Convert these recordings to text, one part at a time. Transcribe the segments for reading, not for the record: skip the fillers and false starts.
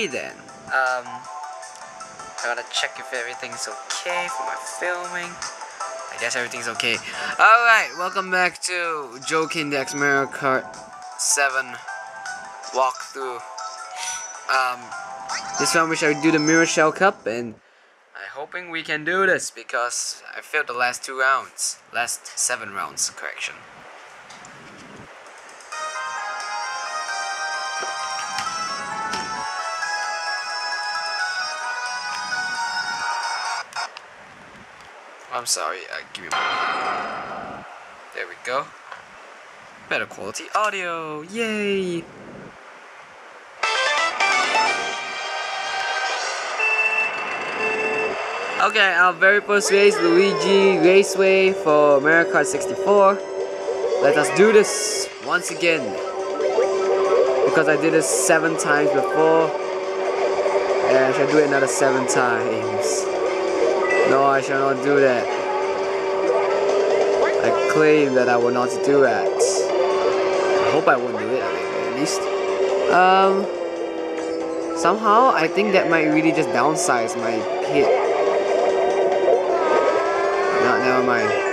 Okay then, I gotta check if everything's okay for my filming. I guess everything's okay. Alright, welcome back to Joking the x Mario Kart 7 walkthrough. This time we shall do the Mirror Shell Cup, and I'm hoping we can do this because I failed the last 2 rounds. Last 7 rounds, correction. I'm sorry, give me a moment. There we go. Better quality audio, yay! Okay, our very first race, Luigi Raceway for Mario Kart 64. Let us do this once again, because I did this 7 times before, and I shall do it another 7 times. No, I shall not do that. I claim that I will not do that. I hope I won't do it, at least. Somehow, I think that might really just downsize my hit. No, never mind.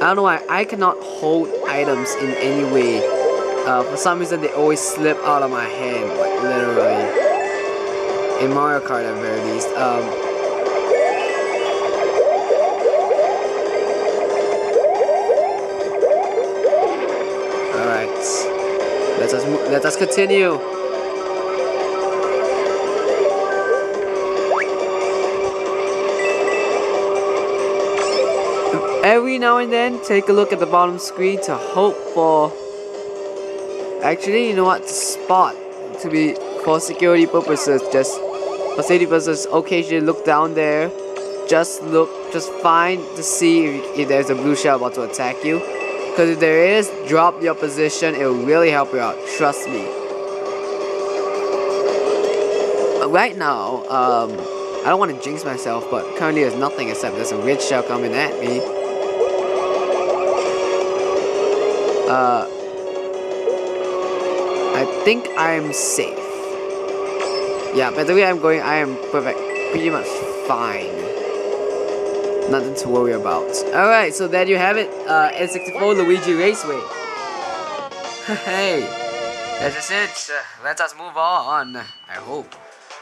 I don't know why I cannot hold items in any way. For some reason, they always slip out of my hand, like literally. In Mario Kart, at the very least. All right, let us continue. Every now and then, take a look at the bottom screen to hope for... Actually, you know what? Spot. To be... For security purposes, just... For safety purposes, occasionally look down there. Just look... Just find to see if there's a blue shell about to attack you. Because if there is, drop your position. It will really help you out. Trust me. Right now, I don't want to jinx myself, but currently there's nothing except there's a red shell coming at me. I think I'm safe. Yeah, by the way I'm going, I am perfect. Pretty much fine. Nothing to worry about. Alright, so there you have it. N64 Luigi Raceway. Hey, that is it. Let us move on, I hope.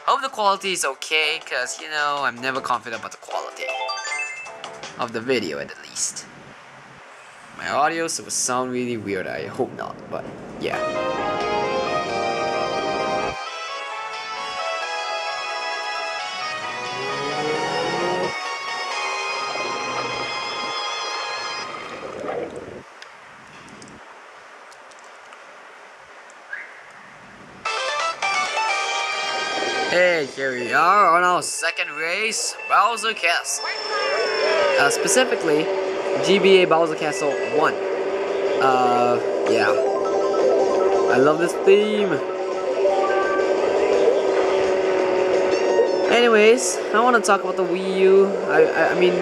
Hope the quality is okay, because, you know, I'm never confident about the quality. Of the video, at least. My audio, so it will sound really weird, I hope not, but yeah. Hey, here we are on our second race, Bowser Cast. Specifically, GBA Bowser Castle 1. Yeah. I love this theme. Anyways, I want to talk about the Wii U. I mean,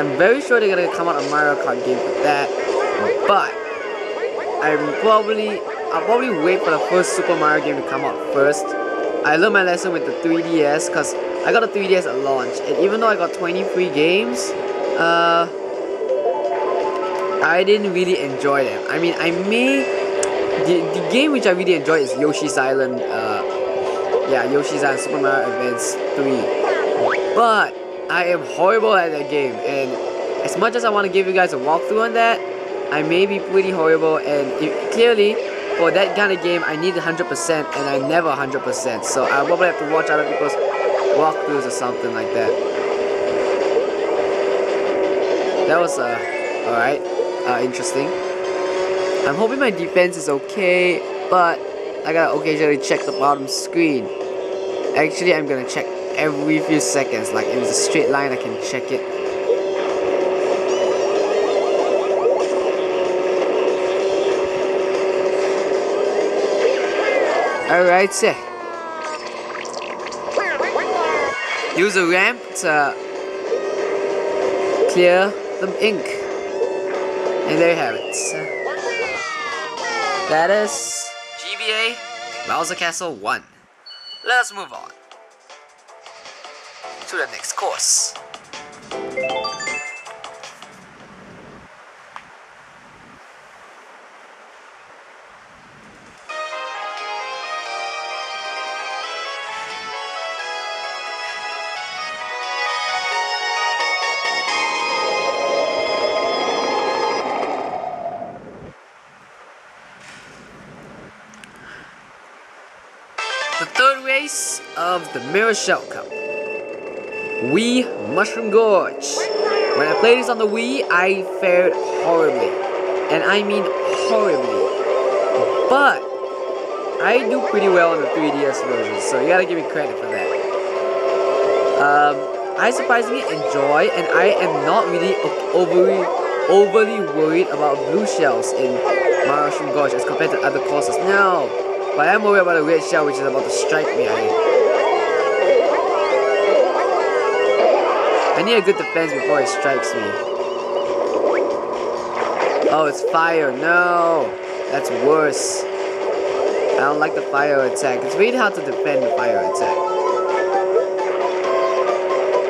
I'm very sure they're going to come out a Mario Kart game with that. But, I'll probably wait for the first Super Mario game to come out first. I learned my lesson with the 3DS, because I got a 3DS at launch. And even though I got 20 free games, I didn't really enjoy them. I mean, the game which I really enjoy is Yoshi's Island, yeah, Yoshi's Island Super Mario Advance 3. But I am horrible at that game, and as much as I want to give you guys a walkthrough on that, I may be pretty horrible, and clearly, for that kind of game, I need 100%, and I never 100%, so I probably have to watch other people's walkthroughs or something like that. That was, alright. Interesting. I'm hoping my defense is okay, but I gotta occasionally check the bottom screen. Actually, I'm gonna check every few seconds. Like, if it's a straight line, I can check it. Alright, sir. Use a ramp to clear the ink. And there you have it. That is GBA Bowser Castle 1. Let us move on to the next course. Of the Mirror Shell Cup Wii Mushroom Gorge. When I played this on the Wii, I fared horribly, and I mean horribly, but I do pretty well on the 3DS version, so you gotta give me credit for that. I surprisingly enjoy, and I am not really overly worried about blue shells in Mirror Shell Gorge as compared to other courses. Now, but I'm worried about a red shell which is about to strike me. I need a good defense before it strikes me. Oh, it's fire. No! That's worse. I don't like the fire attack. It's really hard to defend the fire attack.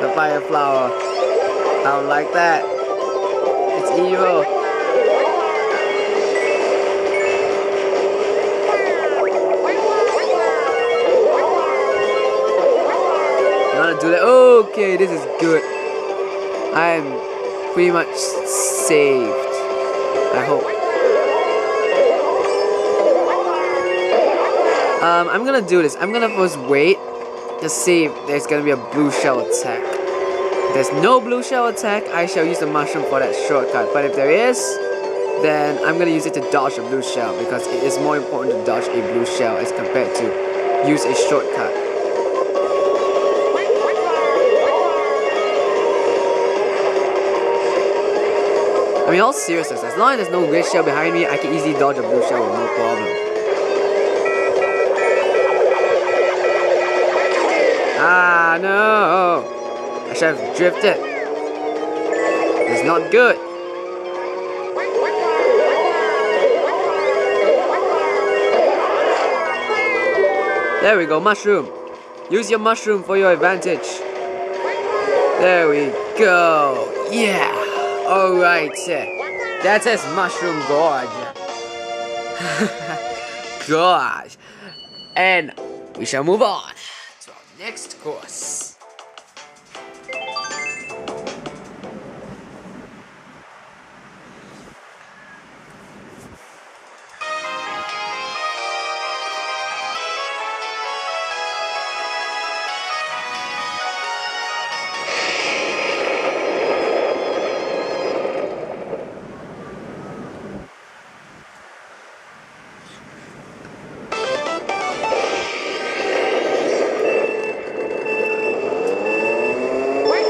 The fire flower. I don't like that. It's evil. Do that. Okay, this is good. I am pretty much saved, I hope. I'm gonna do this. I'm gonna first wait to see if there's gonna be a blue shell attack. If there's no blue shell attack, I shall use the mushroom for that shortcut. But if there is, then I'm gonna use it to dodge a blue shell, because it is more important to dodge a blue shell as compared to use a shortcut. I mean, all seriousness, as long as there's no red shell behind me, I can easily dodge a blue shell with no problem. Ah, no! I should have drifted. It's not good. There we go, mushroom. Use your mushroom for your advantage. There we go. Yeah! Alright, that says Mushroom Gorge. Gosh. And we shall move on to our next course.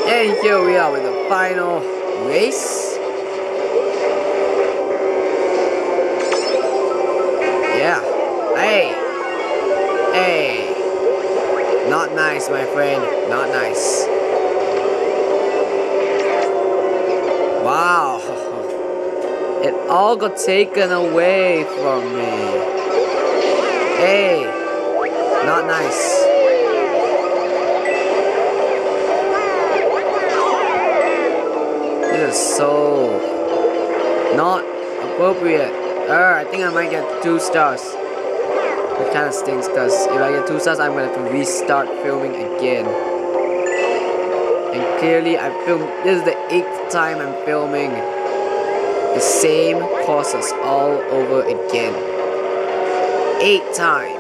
And here we are with the final race. Yeah. Hey. Hey. Not nice, my friend. Not nice. Wow. It all got taken away from me. Hey. Not nice. So not appropriate. I think I might get 2 stars. It kind of stinks, because if I get 2 stars, I'm gonna have to restart filming again. And clearly, I filmed. This is the 8th time I'm filming the same courses all over again. 8 times.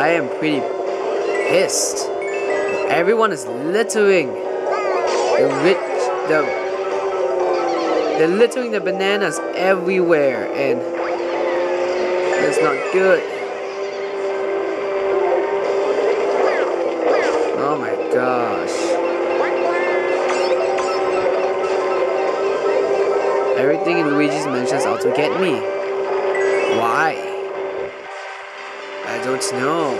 I am pretty pissed. Everyone is littering they're littering the bananas everywhere, and that's not good. Oh my gosh. Everything in Luigi's Mansion is out to get me. Why? I don't know.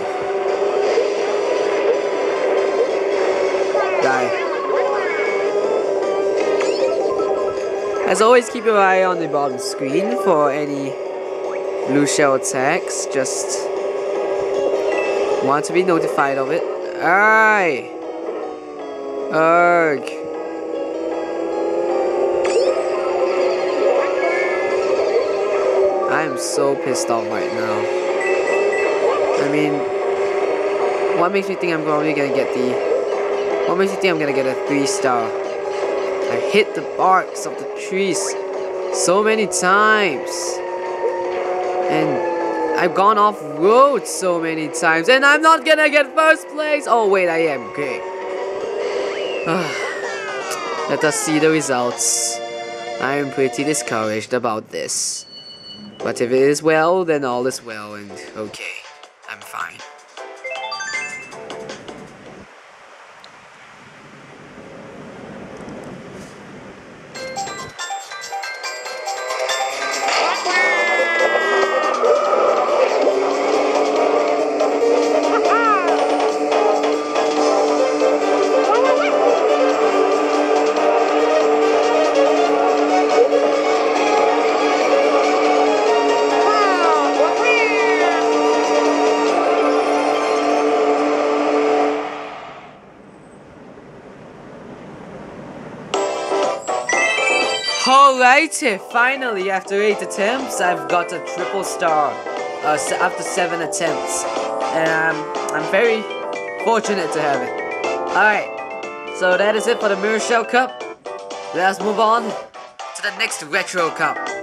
Die. As always, keep your eye on the bottom screen for any blue shell attacks. Just want to be notified of it. Aye. Urgh. I am so pissed off right now. I mean, what makes me think I'm probably gonna get the... What makes you think I'm gonna get a 3-star? I hit the barks of the trees so many times. And I've gone off road so many times. And I'm not gonna get first place! Oh wait, I am. Okay. Let us see the results. I am pretty discouraged about this. But if it is well, then all is well and okay. I'm fine. Alrighty, finally, after 8 attempts, I've got a 3-star after 7 attempts. And I'm very fortunate to have it. Alright, so that is it for the Mirror Shell Cup. Let us move on to the next Retro Cup.